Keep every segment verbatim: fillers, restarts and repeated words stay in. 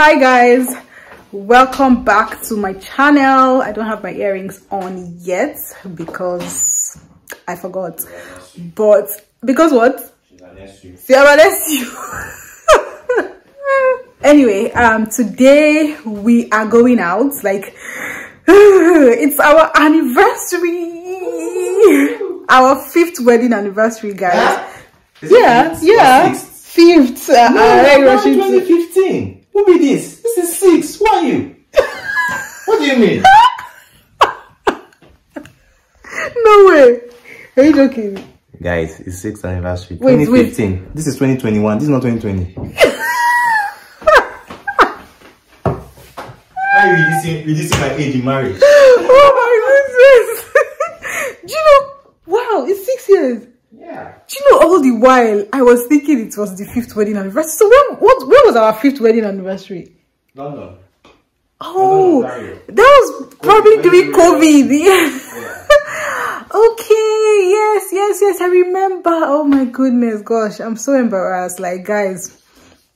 Hi guys, welcome back to my channel. I don't have my earrings on yet because I forgot, but because what? Anyway, um today we are going out. Like, it's our anniversary, our fifth wedding anniversary, guys. Is yeah, it yeah, fifth. Uh, no, uh, twenty fifteen. Who be this? This is six. Who are you? What do you mean? No way. Are you joking? Guys, it's sixth anniversary. Wait, twenty fifteen. Wait. This is twenty twenty-one. This is not twenty twenty. Why are you reducing, reducing my age in marriage? Oh my goodness! Do you know? Wow, it's six years. Yeah. Do you know, all the while I was thinking it was the fifth wedding anniversary. So when, what, when was our fifth wedding anniversary? London. Oh, London, that was probably COVID, during COVID. Yeah. Yeah. Okay, yes, yes, yes, I remember. Oh my goodness, gosh, I'm so embarrassed. Like, guys,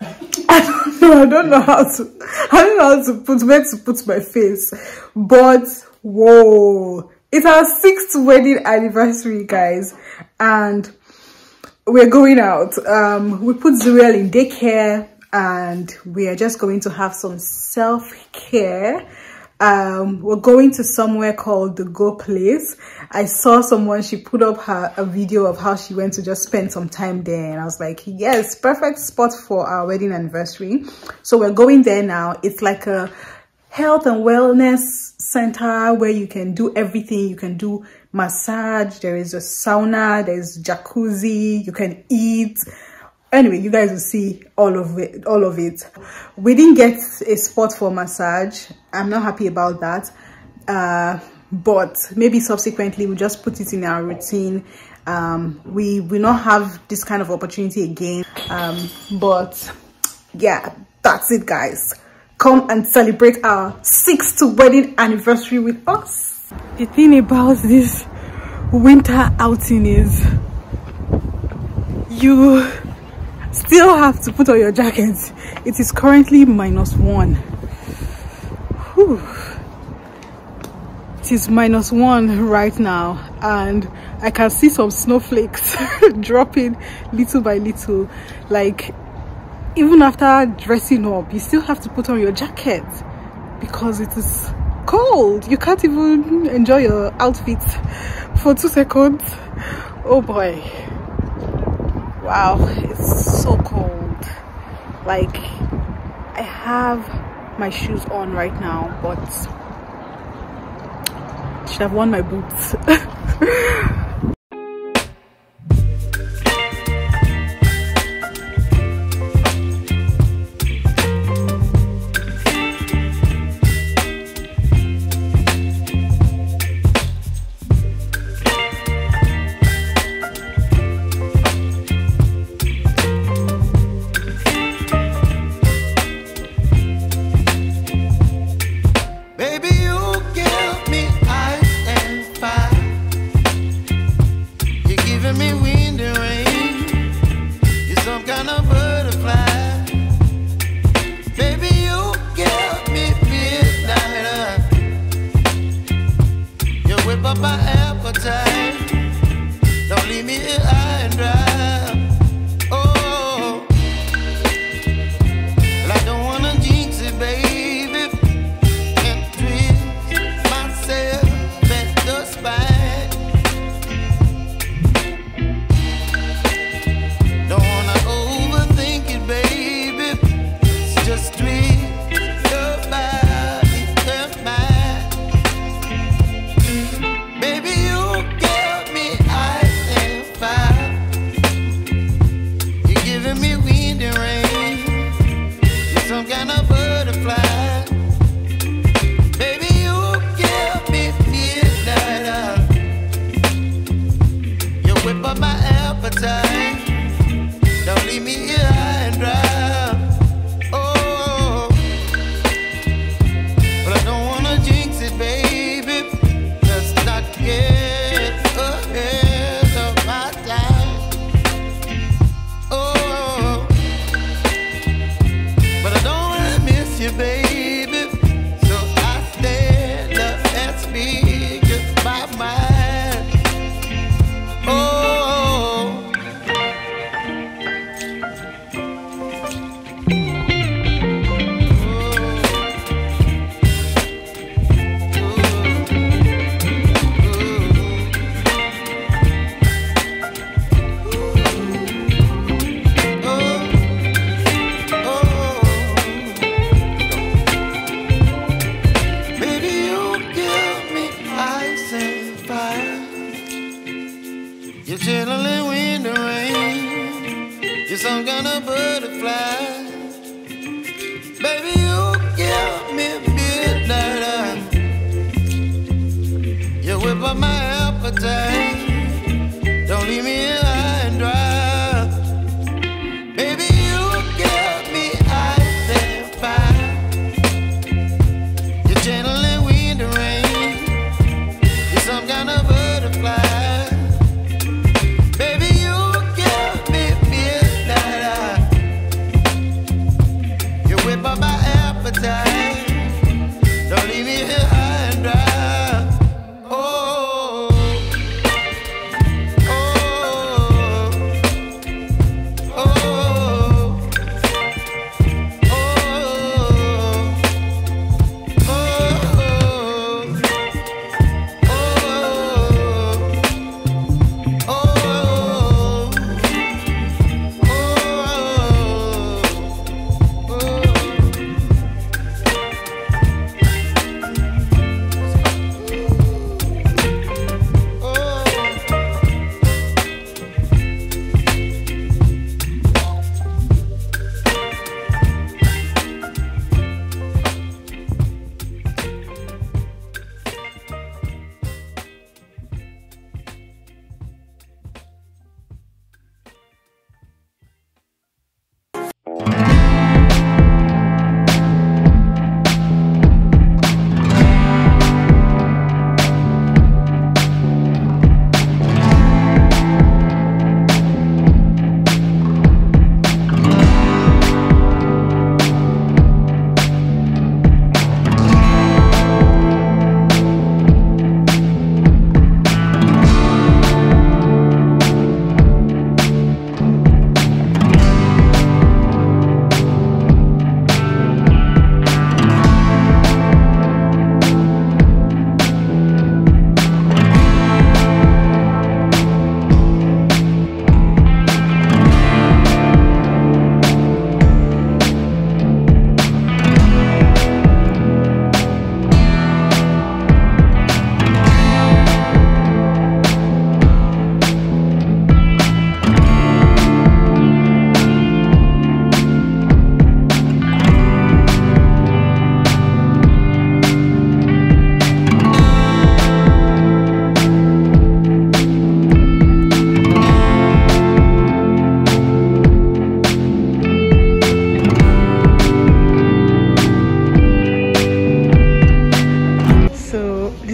I don't know, I don't know how to, I don't know how to put, where to put my face. But, whoa. It's our sixth wedding anniversary, guys, and we're going out. Um, we put Zuriel in daycare, and we are just going to have some self-care. Um, we're going to somewhere called the Go Place. I saw someone, she put up her a video of how she went to just spend some time there, and I was like, yes, perfect spot for our wedding anniversary. So we're going there now. It's like a health and wellness center where you can do everything. You can do massage, there is a sauna, there's jacuzzi, you can eat. Anyway, you guys will see all of it all of it we didn't get a spot for massage. I'm not happy about that, uh but maybe subsequently we'll just put it in our routine. Um we will not have this kind of opportunity again, um but yeah, that's it, guys. Come and celebrate our sixth wedding anniversary with us. The thing about this winter outing is you still have to put on your jackets. It is currently minus one. Whew. It is minus one right now, and I can see some snowflakes dropping little by little. Like, even after dressing up, you still have to put on your jacket because it is cold. You can't even enjoy your outfit for two seconds. Oh boy, wow, it's so cold. Like, I have my shoes on right now, but I should have worn my boots. appetite. Don't leave me alone.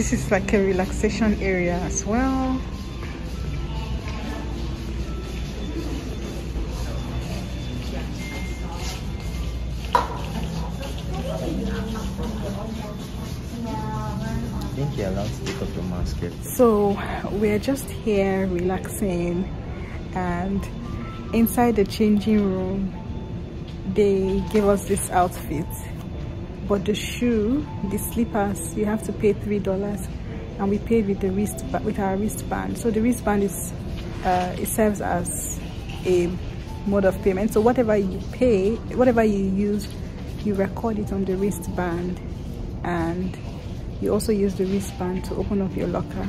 This is like a relaxation area as well. I think you're allowed to take up your mask here. So we're just here relaxing, and inside the changing room they gave us this outfit. But the shoe, the slippers, you have to pay three dollars, and we paid with the wrist, with our wristband. So the wristband is, uh, it serves as a mode of payment. So whatever you pay, whatever you use, you record it on the wristband, and you also use the wristband to open up your locker.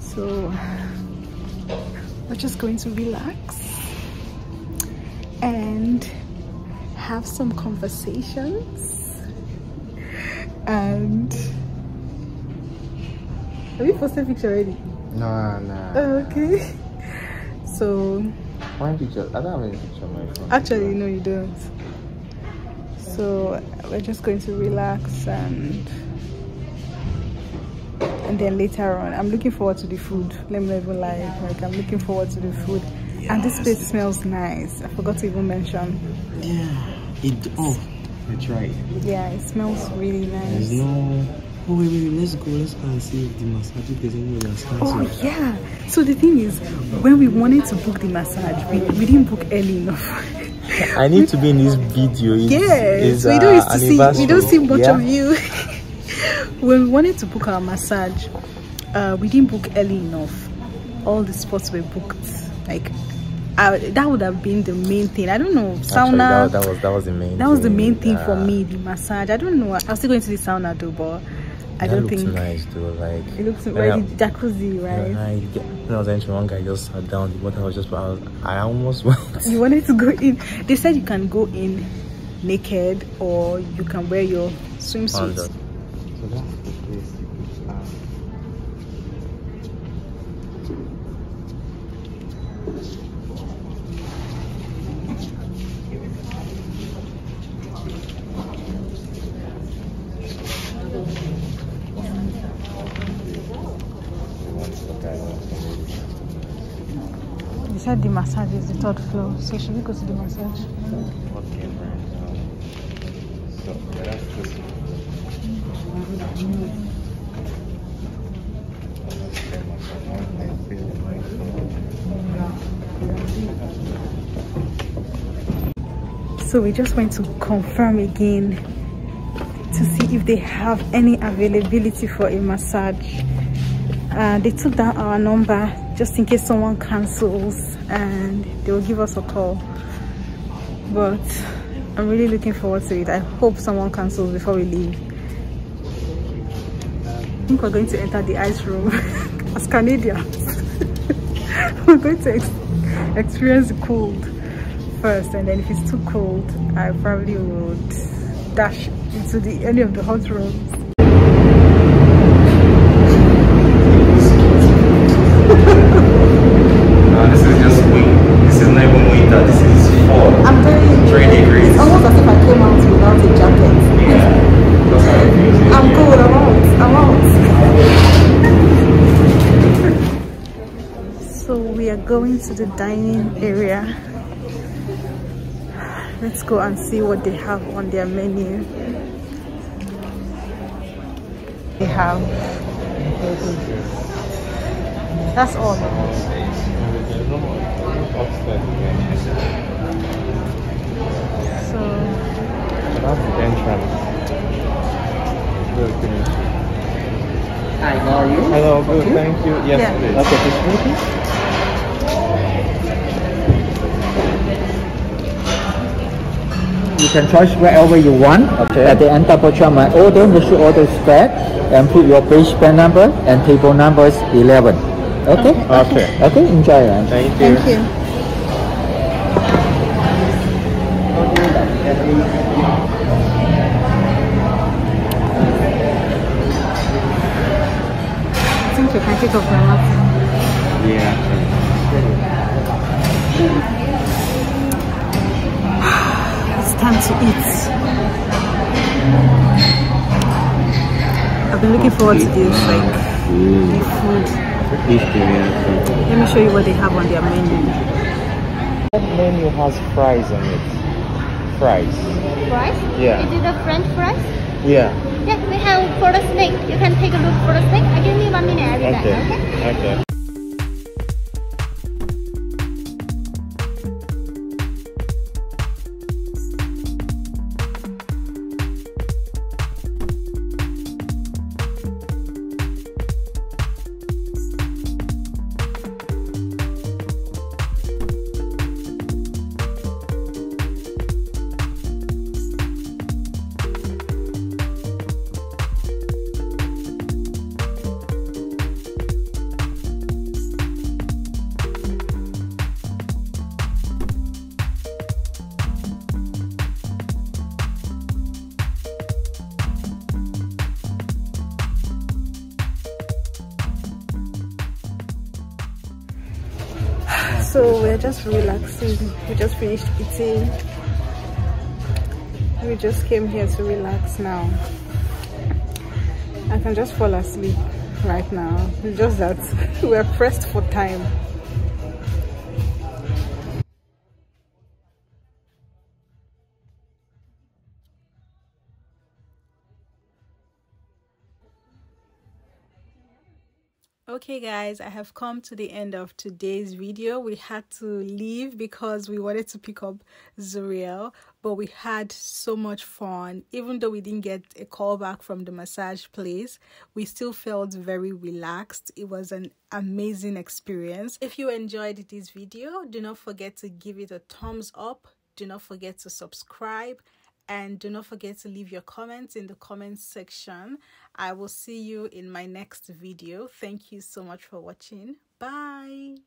So we're just going to relax and have some conversations. And have you posted a picture already? No, no. Oh, okay. So one picture. I don't have any picture on my phone. Actually, no, you don't. So we're just going to relax, and and then later on, I'm looking forward to the food. Let me not even lie. Like, I'm looking forward to the food. Yes. And this place smells nice. I forgot to even mention. Yeah. It, oh, that's right. Yeah, it smells really nice. There's no. Oh, wait, wait, let's go. Let's go and see if the massage is anywhere that's fancy. Oh, yeah. So the thing is, when we wanted to book the massage, we, we didn't book early enough. I need to be in this video. It's, yes, it's, we don't uh, see. We don't see much yeah. of you. When we wanted to book our massage, uh, we didn't book early enough. All the spots were booked. Like. I, that would have been the main thing. I don't know. Sauna. Actually, that, that was that was the main. That was the main thing uh, for me. The massage. I don't know. I was still going to the sauna though, but I don't think. It looked nice though. Like it looks like jacuzzi, right? Yeah, I, when I was entering, one guy just sat down. The water was just. I, was, I almost went. You wanted to go in. They said you can go in naked, or you can wear your swimsuit. So that's the place you could have said the massage is the third floor, so should we go to the massage? Okay, right. Um, so yeah, that's this one. So we just went to confirm again to see if they have any availability for a massage. Uh, they took down our number just in case someone cancels and they will give us a call, but I'm really looking forward to it. I hope someone cancels before we leave. I think we're going to enter the ice room as Canadians. We're going to ex experience the cold first, and then if it's too cold I probably would dash into the any of the hot rooms. Going to the dining area. Let's go and see what they have on their menu. They have that's all. So that's the entrance. Hi, how are you? Hello, good, okay. Thank you. Yes, yeah. Please. Okay, this movie? You can choose wherever you want. Okay. At the end, double check my order, make sure order is correct, and put your page band number and table number is eleven. Okay? Okay. Okay, okay, enjoy lunch. Thank you. Thank you. I think you can take off my mouth. Yeah. Time to eat. I've been looking forward to this, like mm. food. Let me show you what they have on their menu. That menu has fries on it. Fries. Fries? Yeah. Is it the French fries? Yeah. Yeah, we have for the snake. You can take a look for the snake. Give me one minute. I'll be back. Okay. Okay. Okay. So we're just relaxing. We just finished eating. We just came here to relax now. I can just fall asleep right now. It's just that we're pressed for time. Okay guys, I have come to the end of today's video. We had to leave because we wanted to pick up Zuriel, but we had so much fun. Even though we didn't get a call back from the massage place, we still felt very relaxed. It was an amazing experience. If you enjoyed this video, do not forget to give it a thumbs up. Do not forget to subscribe. And do not forget to leave your comments in the comments section. I will see you in my next video. Thank you so much for watching. Bye.